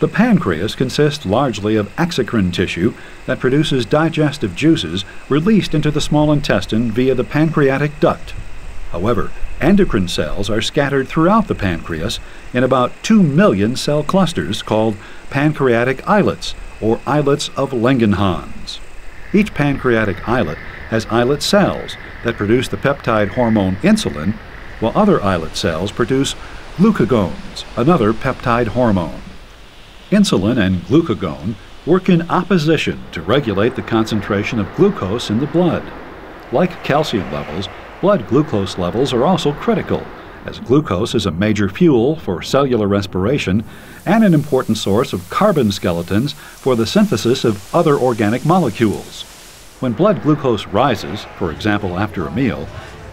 The pancreas consists largely of exocrine tissue that produces digestive juices released into the small intestine via the pancreatic duct. However, endocrine cells are scattered throughout the pancreas in about 2 million cell clusters called pancreatic islets, or islets of Langerhans. Each pancreatic islet has islet cells that produce the peptide hormone insulin, while other islet cells produce glucagons, another peptide hormone. Insulin and glucagon work in opposition to regulate the concentration of glucose in the blood. Like calcium levels, blood glucose levels are also critical, as glucose is a major fuel for cellular respiration and an important source of carbon skeletons for the synthesis of other organic molecules. When blood glucose rises, for example after a meal,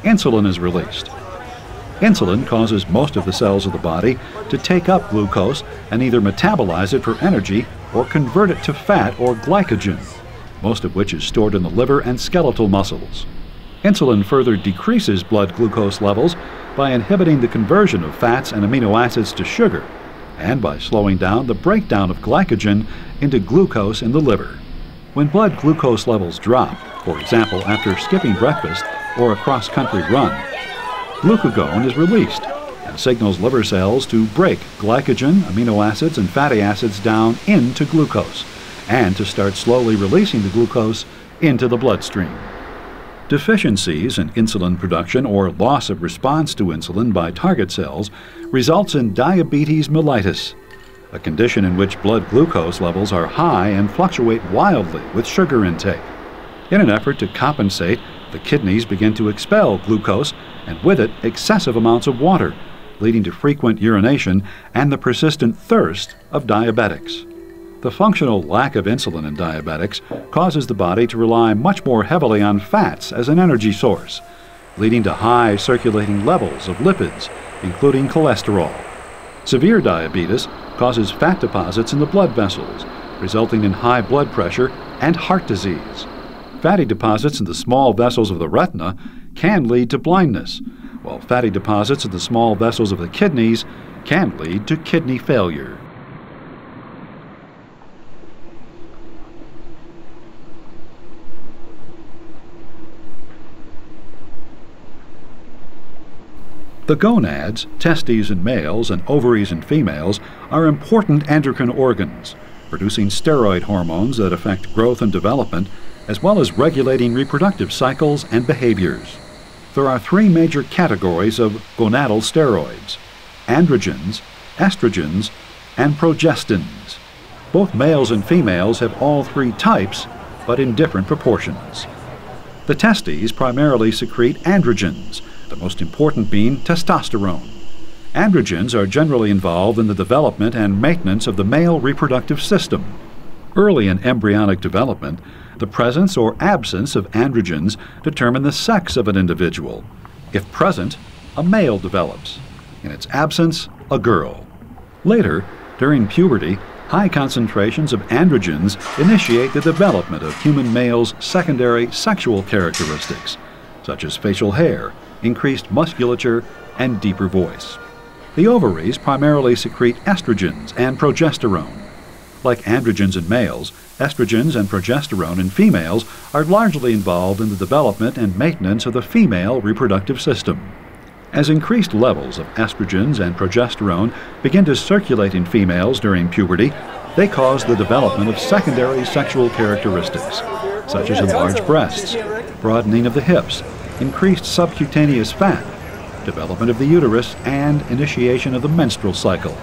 insulin is released. Insulin causes most of the cells of the body to take up glucose and either metabolize it for energy or convert it to fat or glycogen, most of which is stored in the liver and skeletal muscles. Insulin further decreases blood glucose levels by inhibiting the conversion of fats and amino acids to sugar, and by slowing down the breakdown of glycogen into glucose in the liver. When blood glucose levels drop, for example after skipping breakfast or a cross-country run, glucagon is released and signals liver cells to break glycogen, amino acids, and fatty acids down into glucose, and to start slowly releasing the glucose into the bloodstream. Deficiencies in insulin production or loss of response to insulin by target cells results in diabetes mellitus, a condition in which blood glucose levels are high and fluctuate wildly with sugar intake. In an effort to compensate, the kidneys begin to expel glucose and with it excessive amounts of water, leading to frequent urination and the persistent thirst of diabetics. The functional lack of insulin in diabetics causes the body to rely much more heavily on fats as an energy source, leading to high circulating levels of lipids, including cholesterol. Severe diabetes causes fat deposits in the blood vessels, resulting in high blood pressure and heart disease. Fatty deposits in the small vessels of the retina can lead to blindness, while fatty deposits in the small vessels of the kidneys can lead to kidney failure. The gonads, testes in males and ovaries in females, are important endocrine organs, producing steroid hormones that affect growth and development, as well as regulating reproductive cycles and behaviors. There are 3 major categories of gonadal steroids: androgens, estrogens, and progestins. Both males and females have all 3 types, but in different proportions. The testes primarily secrete androgens, the most important being testosterone. Androgens are generally involved in the development and maintenance of the male reproductive system. Early in embryonic development, the presence or absence of androgens determine the sex of an individual. If present, a male develops. In its absence, a girl. Later, during puberty, high concentrations of androgens initiate the development of human males' secondary sexual characteristics, such as facial hair, increased musculature, and deeper voice. The ovaries primarily secrete estrogens and progesterone. Like androgens in males, estrogens and progesterone in females are largely involved in the development and maintenance of the female reproductive system. As increased levels of estrogens and progesterone begin to circulate in females during puberty, they cause the development of secondary sexual characteristics, such as enlarged breasts, broadening of the hips, increased subcutaneous fat, development of the uterus, and initiation of the menstrual cycle.